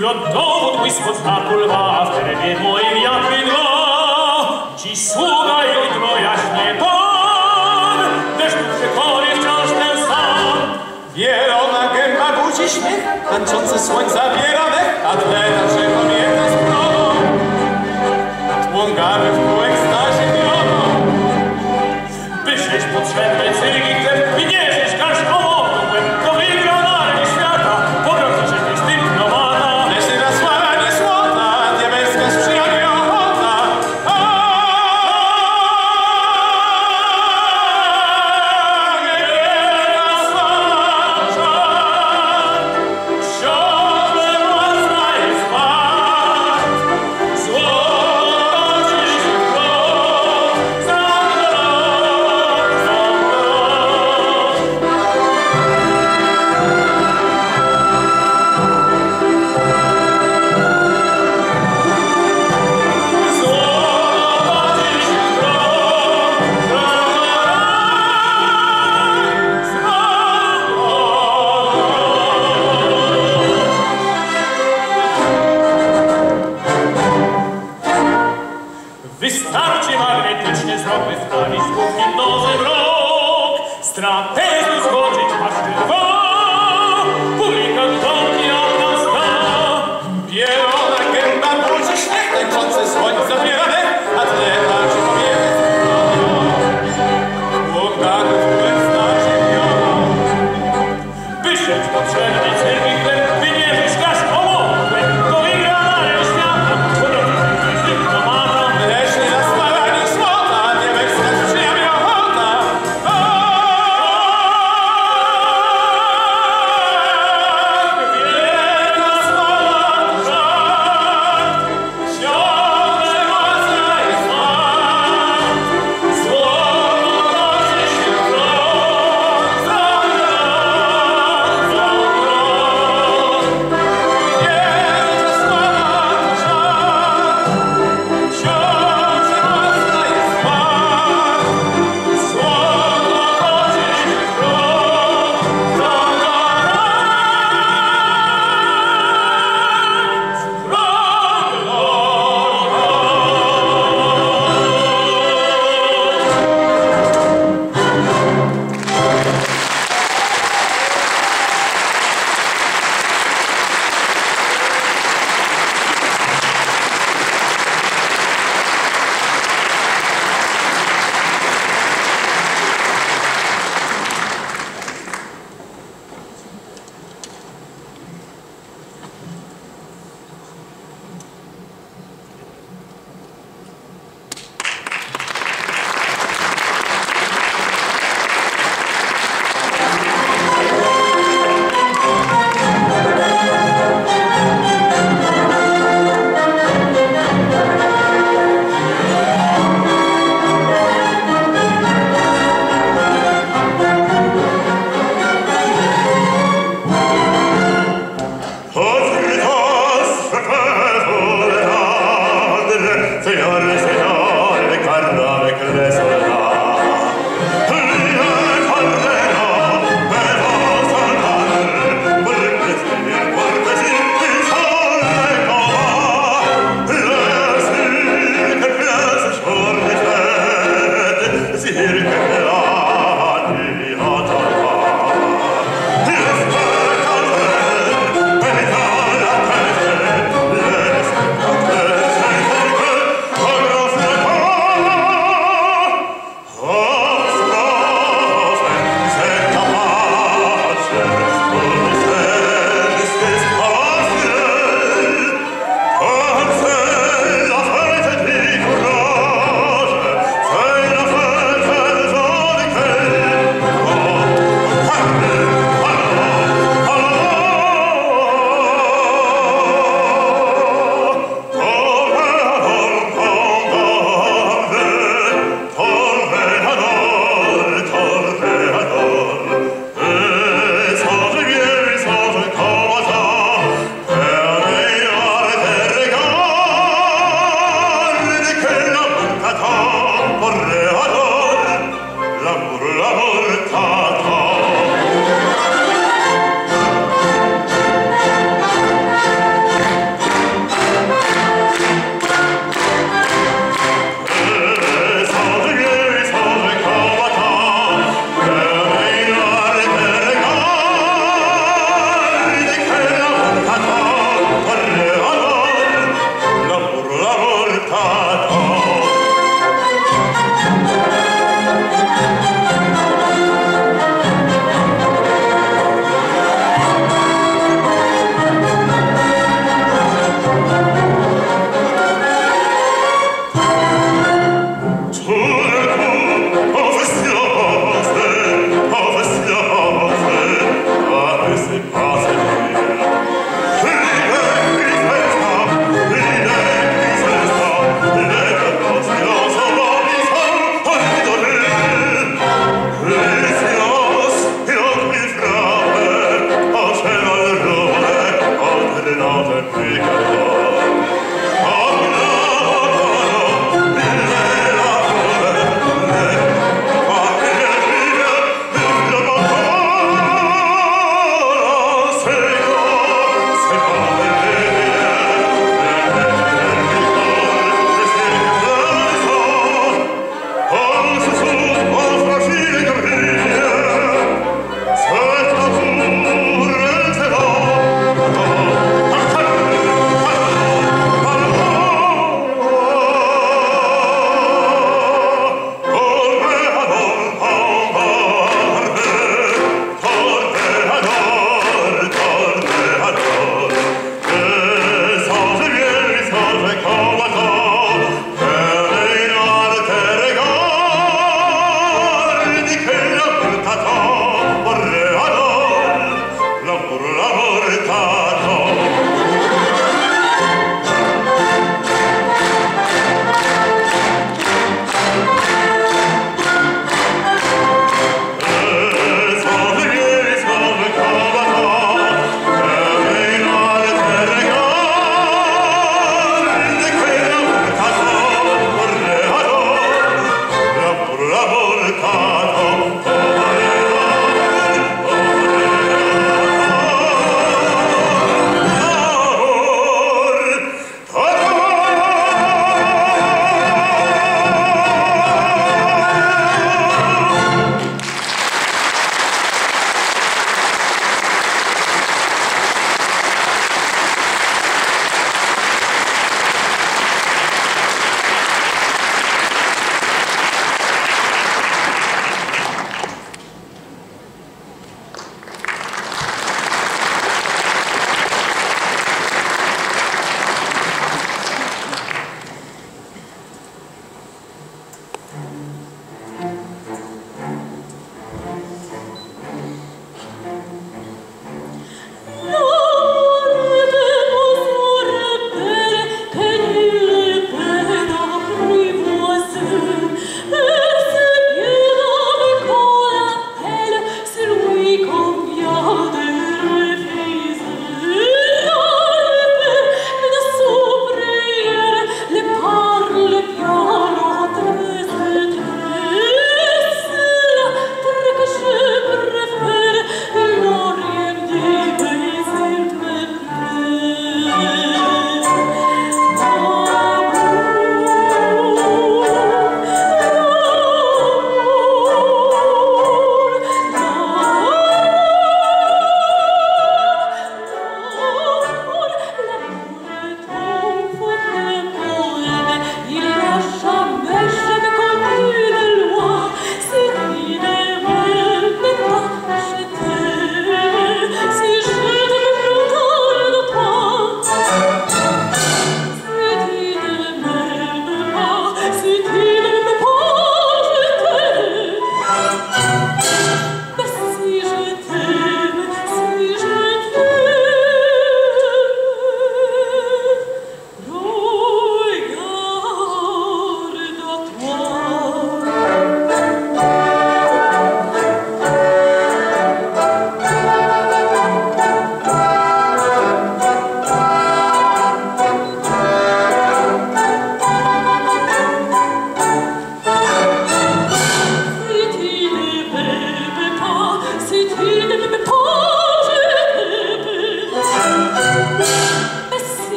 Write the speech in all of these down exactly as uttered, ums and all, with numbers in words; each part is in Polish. Clottovut qui spostacul va, strebe moi via pridva, ci suga io i troiaș nepon, deși tu se corișaș ne sam. Vierona gęba buzi śmiech, tańczący słońca biera wech, atleta, że pamięta z prawą. Tłon gary w kółek starzy wioną, by sześć potrzebne cyrgi krew, by nie żyć każdą okołem, to wygra narni świata, powrotu się być tym nomada. Leży na sława niesłodna, diabelska sprzyja nieochota. Wystarczy magnetycznie zrobić w talizmów i nowy rok. Z trapezu zgodzić aż dwa. Publikant do mnie od nas da. Bielona gęba burzy śnieg, tańczące słońce zabierane, a tleta czy powiemy z Błogarów łeb znaczy wioną. Wyszedł potrzebny cyrki chleb, wymierzysz kasz ołowem, to wygra narni świata, bo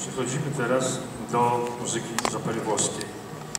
Przechodzimy teraz do muzyki zapory włoskiej.